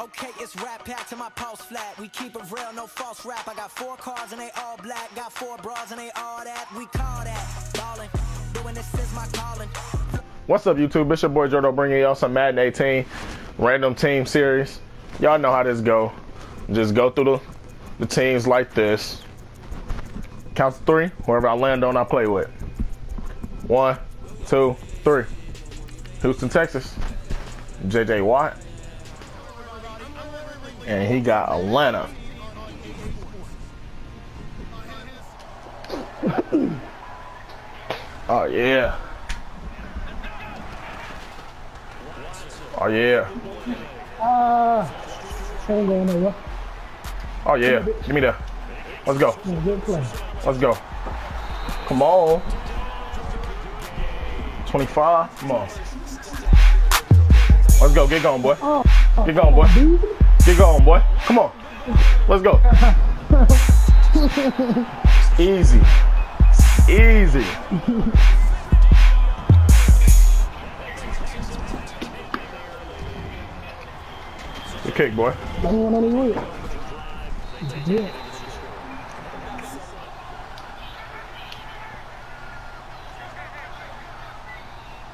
Okay, it's rap pack to my pulse flat. We keep it real, no false rap. I got 4 cars and they all black. Got 4 bras and they all that. We call that ballin'. Doing this is my calling. What's up, YouTube? It's your boy Jordo bringing y'all some Madden 18 random team series. Y'all know how this go. Just go through the teams like this. Count to 3. Wherever I land on, I play with. 1, 2, 3. Houston, Texas. JJ Watt. And he got Atlanta. Oh, yeah. Oh, yeah. Oh, yeah. Give me that. Let's go. Let's go. Come on. 25. Come on. Let's go. Get going, boy. Get going, boy. Get going, boy. Come on. Let's go. Easy. Easy. Good kick, boy.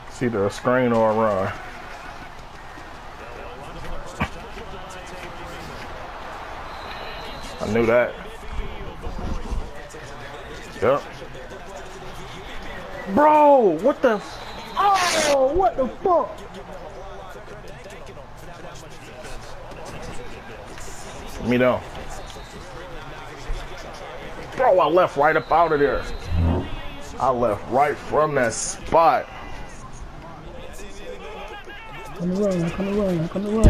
It's either a screen or a run. I knew that. Yep. Bro, what the? Oh, what the fuck? Me down. Bro, I left right up out of there. I left right from that spot. Come around.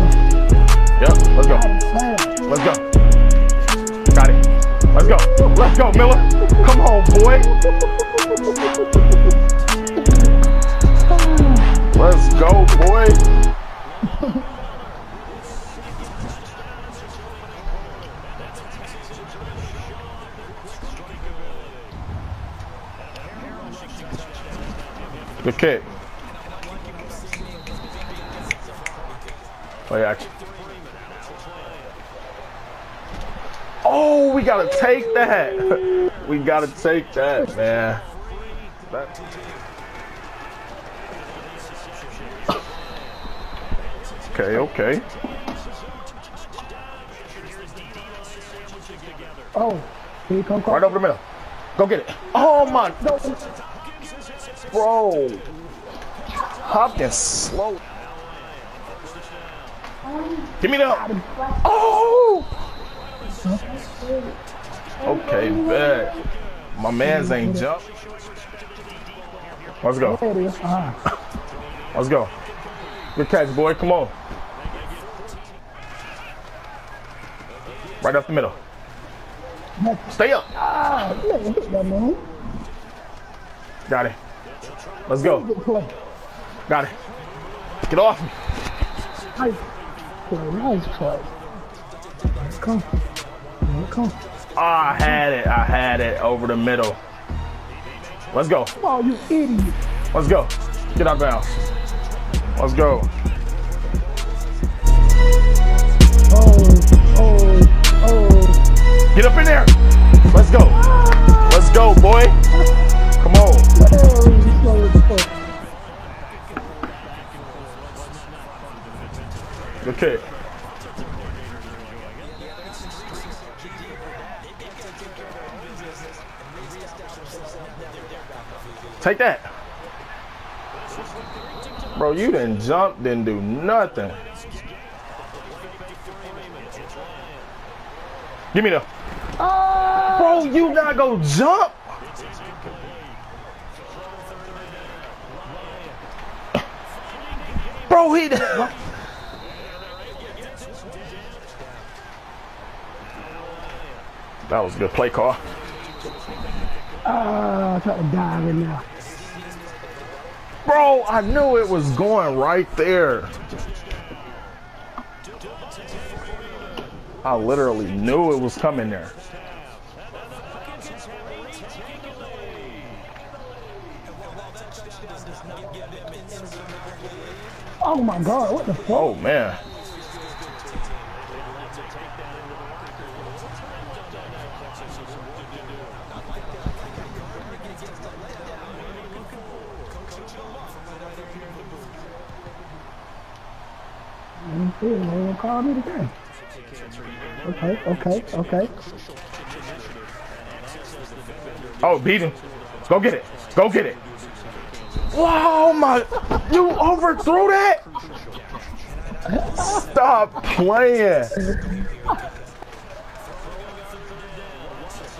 Yep, let's go. Let's go. Got it. Let's go, Miller. Come on, boy. Let's go, boy. Good kick. Play action. Oh, we gotta take that. We gotta take that, man. Okay. Oh, here you come. Right over the middle. Go get it. Oh my, no. Bro. Hopkins slow. Give me that. Oh. Okay, bet. My man's ain't jump. Let's go. Let's go. Good catch, boy. Come on. Right up the middle. Stay up. Got it. Let's go. Got it. Get off me. Nice play. Come. I had it over the middle. Let's go. Oh, you idiot. Let's go. Get out of bounds. Let's go. Oh. Get up in there. Let's go. Let's go, boy. Come on. Good kick. Take that. Bro, you didn't jump, didn't do nothing. Give me the. Oh. Bro, you not gonna jump? Bro, he didn't. That was a good play call. I tried to die right now. Bro, I knew it was going right there. I literally knew it was coming there. Oh my God, what the fuck? Oh man. They ain't call me today. Okay. Oh, beat him. Go get it. Go get it. Wow, my. You overthrew that? Stop playing.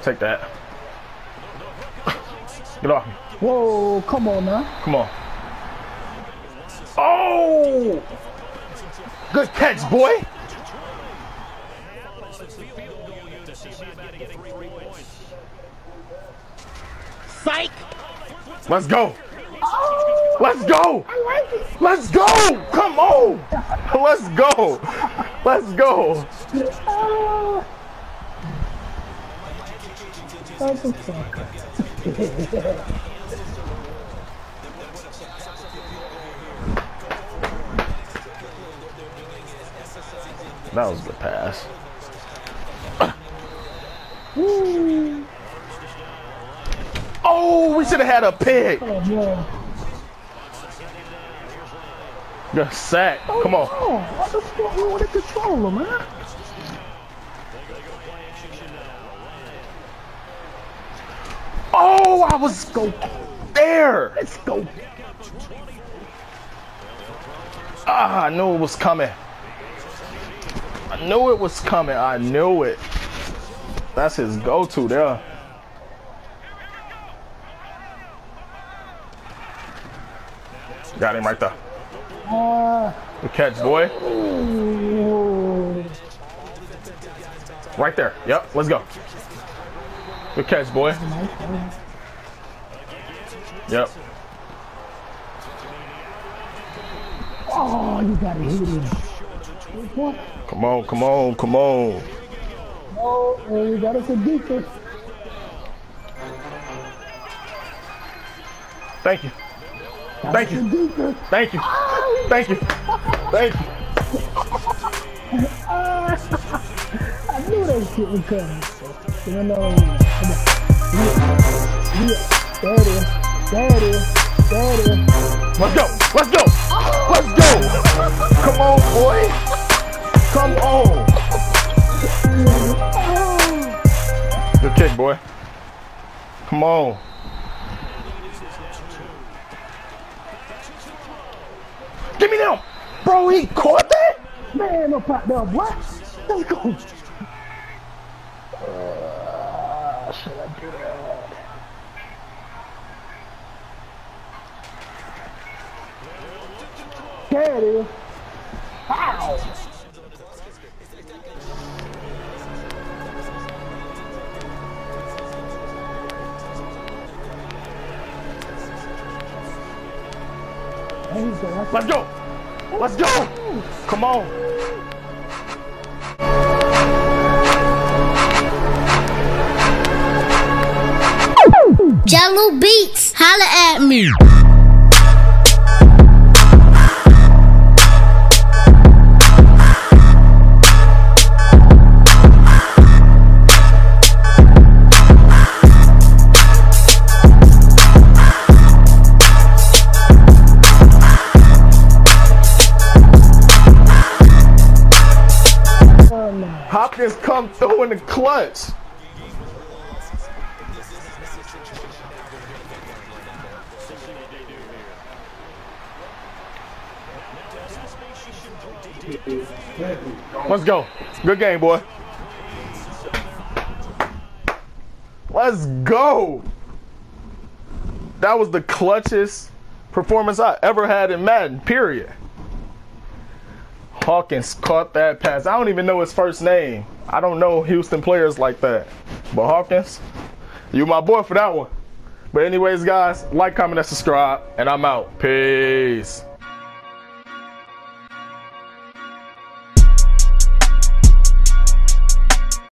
Take that. Get off me. Whoa, come on now. Come on. Oh! Good catch, boy. Psych. Let's go. Oh, let's go. I like it. Let's go. Come on. Let's go. Let's go. Oh. That was a good pass. Oh, we should have had a pick. Oh, yeah. Got sacked. Oh, come on. No. What the fuck? We want to control him, man. Oh, I was go there. Let's go. Ah, I knew it was coming. I knew it was coming. I knew it. That's his go-to there. Got him right there. Good catch, boy. Right there. Yep, let's go. Good catch, boy. Yep. Oh, you gotta hit him. Come on, come on, come on. Oh, we got us a defense. Thank you. Thank you. Thank you. Thank you. Thank you. I knew that shit was coming. You know, come on. Yeah. There it is. There it is. There it is. Let's go. Let's go. Let's go. Come on, boy. Come on! Good kick, boy. Come on. Give me them! Bro, he caught that? Man, I popped that. What? Let's go. Should I do that? There it is. Ow! Let's go! Let's go! Come on! Jello Beats, holla at me! Hopkins come through in the clutch. Let's go. Good game, boy. Let's go. That was the clutchest performance I ever had in Madden, period. Hopkins caught that pass. I don't even know his first name. I don't know Houston players like that. But Hopkins, you my boy for that one. But anyways, guys, like, comment, and subscribe. And I'm out. Peace.